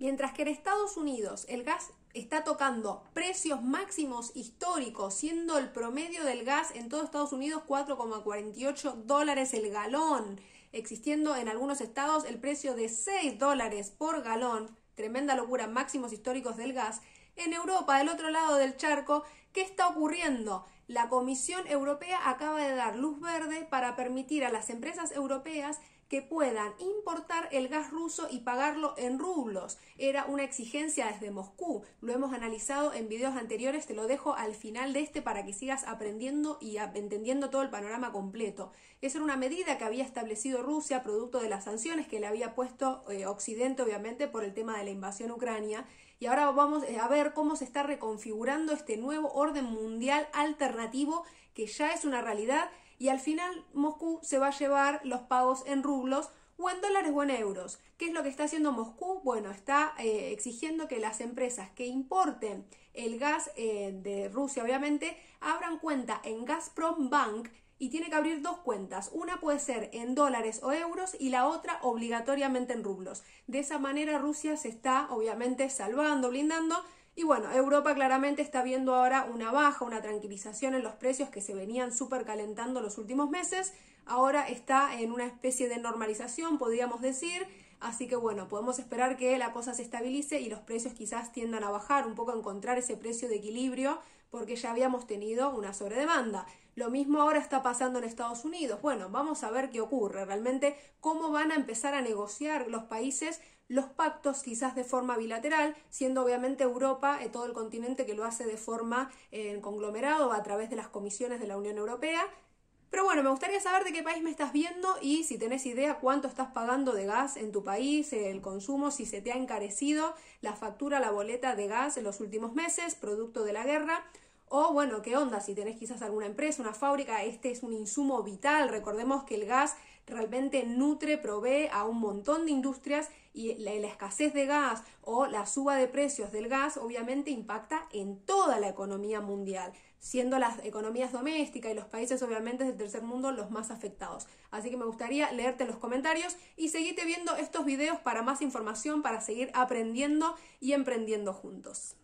Mientras que en Estados Unidos el gas está tocando precios máximos históricos, siendo el promedio del gas en todo Estados Unidos $4,48 el galón, existiendo en algunos estados el precio de $6 por galón, tremenda locura, máximos históricos del gas. En Europa, del otro lado del charco, ¿qué está ocurriendo? La Comisión Europea acaba de dar luz verde para permitir a las empresas europeas que puedan importar el gas ruso y pagarlo en rublos. Era una exigencia desde Moscú. Lo hemos analizado en videos anteriores, te lo dejo al final de este para que sigas aprendiendo y entendiendo todo el panorama completo. Esa era una medida que había establecido Rusia producto de las sanciones que le había puesto Occidente, obviamente, por el tema de la invasión a Ucrania. Y ahora vamos a ver cómo se está reconfigurando este nuevo orden mundial alternativo que ya es una realidad. Y al final Moscú se va a llevar los pagos en rublos o en dólares o en euros. ¿Qué es lo que está haciendo Moscú? Bueno, está exigiendo que las empresas que importen el gas de Rusia, obviamente, abran cuenta en Gazprom Bank y tiene que abrir dos cuentas. Una puede ser en dólares o euros y la otra obligatoriamente en rublos. De esa manera Rusia se está, obviamente, salvando, blindando. Y bueno, Europa claramente está viendo ahora una baja, una tranquilización en los precios que se venían súper calentando los últimos meses. Ahora está en una especie de normalización, podríamos decir. Así que bueno, podemos esperar que la cosa se estabilice y los precios quizás tiendan a bajar, un poco a encontrar ese precio de equilibrio, porque ya habíamos tenido una sobredemanda. Lo mismo ahora está pasando en Estados Unidos. Bueno, vamos a ver qué ocurre realmente, cómo van a empezar a negociar los países los pactos quizás de forma bilateral, siendo obviamente Europa, todo el continente que lo hace de forma en conglomerado a través de las comisiones de la Unión Europea. Pero bueno, me gustaría saber de qué país me estás viendo y si tenés idea cuánto estás pagando de gas en tu país, el consumo, si se te ha encarecido la factura, la boleta de gas en los últimos meses, producto de la guerra. O bueno, qué onda, si tenés quizás alguna empresa, una fábrica, este es un insumo vital. Recordemos que el gas realmente nutre, provee a un montón de industrias y la escasez de gas o la suba de precios del gas obviamente impacta en toda la economía mundial, siendo las economías domésticas y los países obviamente del tercer mundo los más afectados. Así que me gustaría leerte en los comentarios y seguite viendo estos videos para más información, para seguir aprendiendo y emprendiendo juntos.